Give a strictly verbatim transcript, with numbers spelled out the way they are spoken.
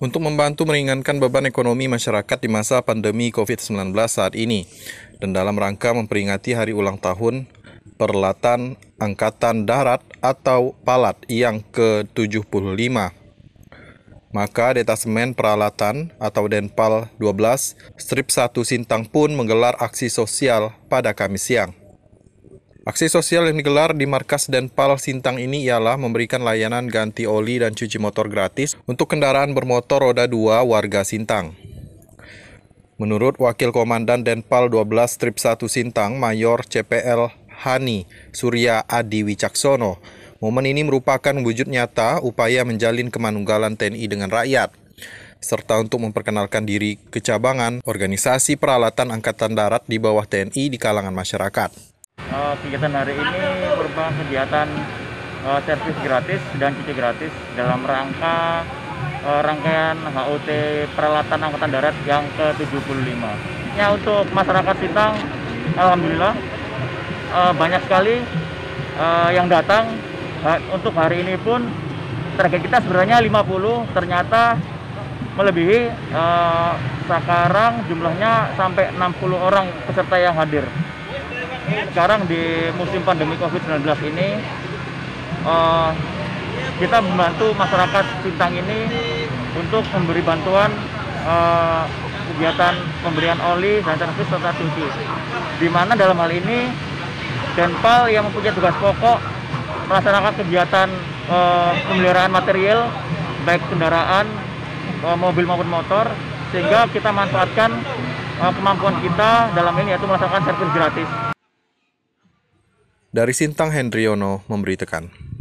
untuk membantu meringankan beban ekonomi masyarakat di masa pandemi COVID sembilan belas saat ini, dan dalam rangka memperingati hari ulang tahun Perlatan Angkatan Darat atau PALAD yang ke tujuh puluh lima. Maka Detasemen Peralatan atau DENPAL dua belas, Strip satu Sintang pun menggelar aksi sosial pada Kamis siang. Aksi sosial yang digelar di markas Denpal Sintang ini ialah memberikan layanan ganti oli dan cuci motor gratis untuk kendaraan bermotor roda dua warga Sintang. Menurut Wakil Komandan Denpal dua belas Strip satu Sintang, Mayor C P L Hani Surya Adi Wicaksono, momen ini merupakan wujud nyata upaya menjalin kemanunggalan T N I dengan rakyat, serta untuk memperkenalkan diri kecabangan organisasi peralatan angkatan darat di bawah T N I di kalangan masyarakat. Uh, kegiatan hari ini merupakan kegiatan uh, servis gratis dan cuci gratis dalam rangka uh, rangkaian H U T Peralatan Angkatan Darat yang ke tujuh puluh lima. Ya, untuk masyarakat Sintang, alhamdulillah uh, banyak sekali uh, yang datang. Uh, untuk hari ini pun target kita sebenarnya lima puluh, ternyata melebihi. Uh, sekarang jumlahnya sampai enam puluh orang peserta yang hadir. Sekarang di musim pandemi COVID sembilan belas ini, uh, kita membantu masyarakat Sintang ini untuk memberi bantuan uh, kegiatan pemberian oli dan servis serta cuci. Di mana dalam hal ini Denpal yang mempunyai tugas pokok melaksanakan kegiatan uh, pemeliharaan material baik kendaraan, uh, mobil maupun motor, sehingga kita manfaatkan uh, kemampuan kita dalam ini yaitu melaksanakan servis gratis. Dari Sintang, Hendriyono memberitakan.